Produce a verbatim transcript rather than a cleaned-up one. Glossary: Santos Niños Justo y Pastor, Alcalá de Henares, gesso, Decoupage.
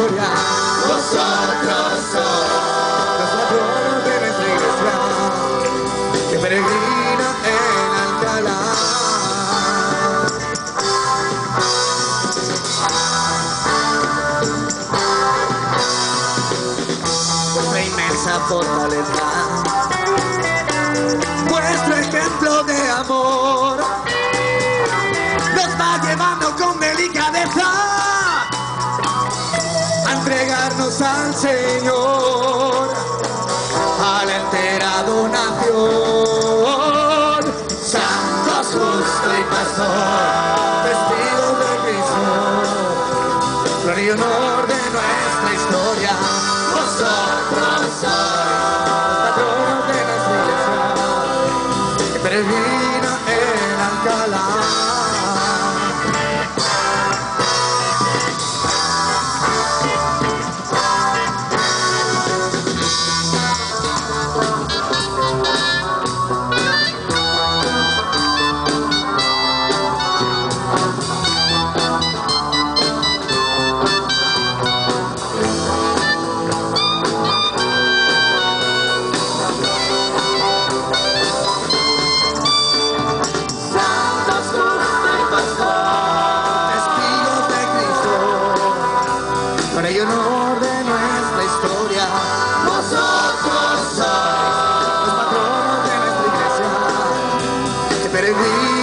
gloria. Vosotros sois nuestra flor de nuestra iglesia, que peregrina en Alcalá. Vuestra inmensa fortaleza, vuestro ejemplo de amor, nos va llevando con delicadeza a entregarnos al Señor, a la entera donación. Santos, Justo y Pastor, testigos de Cristo, gloria y honor de nuestra historia. Vosotros sois patrón de nuestra iglesia, que peregrina en Alcalá. Gloria y honor de nuestra historia. Vosotros sois los patronos de nuestra iglesia, que peregrina.